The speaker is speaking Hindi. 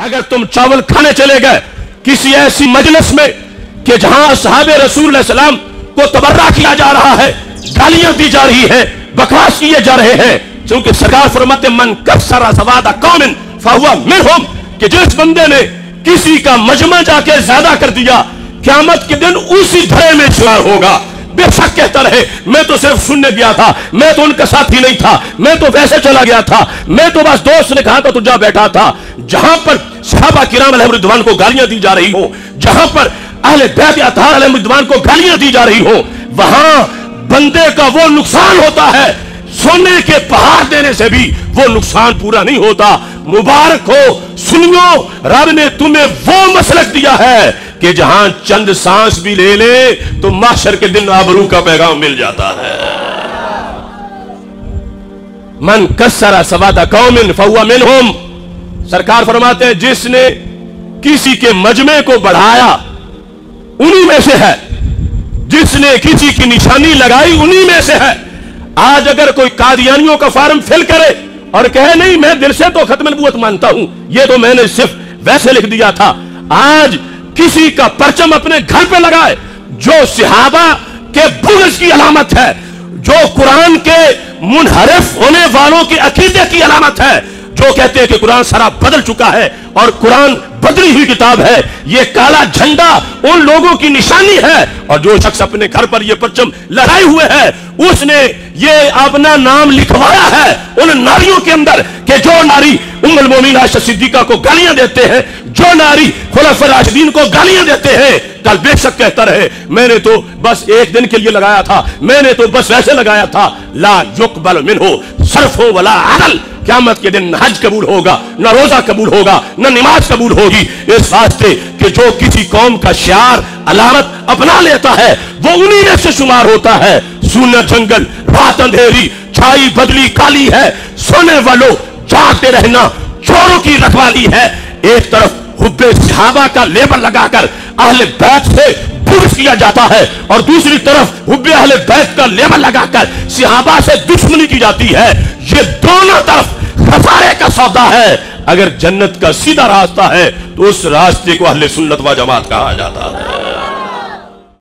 अगर तुम चावल खाने चले गए किसी ऐसी मजलिस में कि जहां असहाबे रसूल सलाम को तबर्रा किया जा रहा है, गालियां दी जा रही है, बकवास किए जा रहे हैं, क्योंकि सरकार फरमाते मन कसरा सवादा कौमिन फहुवा मिनहुम, कि जिस बंदे ने किसी का मजमा जाके ज्यादा कर दिया क़यामत के दिन उसी धरे में शुमार होगा। बेशक कहता रहे मैं तो सिर्फ सुनने गया था, मैं तो उनका साथी नहीं था, मैं तो वैसे चला गया था, मैं तो बस दोस्त ने कहा था तो जा बैठा था। जहां पर सहाबा किराम अलैहिमुर्रिदवान को गालियां दी जा रही हो, जहां पर अहले बैत अत्हार अलैहिमुर्रिदवान को गालियां दी जा रही हो, वहां बंदे का वो नुकसान होता है सोने के पहाड़ देने से भी वो नुकसान पूरा नहीं होता। मुबारक हो सुनियो, रब ने तुम्हें वो मसलक दिया है कि जहां चंद सांस भी ले ले तो माशर के दिन आबरू का पैगाम मिल जाता है। मन कसरा सवादा कौमिन फहुवा मिनहुम, सरकार फरमाते हैं जिसने किसी के मजमे को बढ़ाया उन्हीं में से है, जिसने किसी की निशानी लगाई उन्हीं में से है। आज अगर कोई कादियानियों का फार्म फिल करे और कहे नहीं मैं दिल से तो खत्म नबूवत मानता हूं, यह तो मैंने सिर्फ वैसे लिख दिया था, आज किसी का परचम अपने घर पे लगाए जो सहाबा के बुग़्ज़ की अलामत है, जो कुरान के मुनहरिफ होने वालों के अकीदे की अलामत है, जो कहते हैं कि कुरान सारा बदल चुका है और कुरान बदली हुई किताब है, यह काला झंडा उन लोगों की निशानी है। और जो शख्स अपने घर पर यह परचम लहराए हुए है उसने ये अपना नाम लिखवाया है उन नारियों के अंदर कि जो नारी उम्मुल मोमिनीन आयशा सिद्दीका को गालियां देते हैं, जो नारी खुलफा राशिदीन को गालियां देते हैं, कल बेशक कहता रहे मैंने तो बस एक दिन के लिए लगाया था, मैंने तो बस वैसे लगाया था, ला युक़बल मिन्हु सर्फ़ो वला अदल, क़यामत के दिन न हज कबूल होगा, न रोजा कबूल होगा, न नमाज कबूल होगी। इस वास्ते कि जो किसी कौम का शार अलामत अपना लेता है वो उन्हीं में से शुमार होता है। सूना जंगल, रात अंधेरी, छाई बदली काली है, सोने वालों जागते रहना, चोरों की रखवाली है। एक तरफ हुब्बे सहाबा का लेबल लगाकर अहले बैत से बुग़्ज़ किया जाता है और दूसरी तरफ हुब्बे अहले बैत का लेबल लगाकर सहाबा से दुश्मनी की जाती है। ये दोनों तरफ खसारे का सौदा है। अगर जन्नत का सीधा रास्ता है तो उस रास्ते को अहले सुन्नत व जमात कहा जाता है।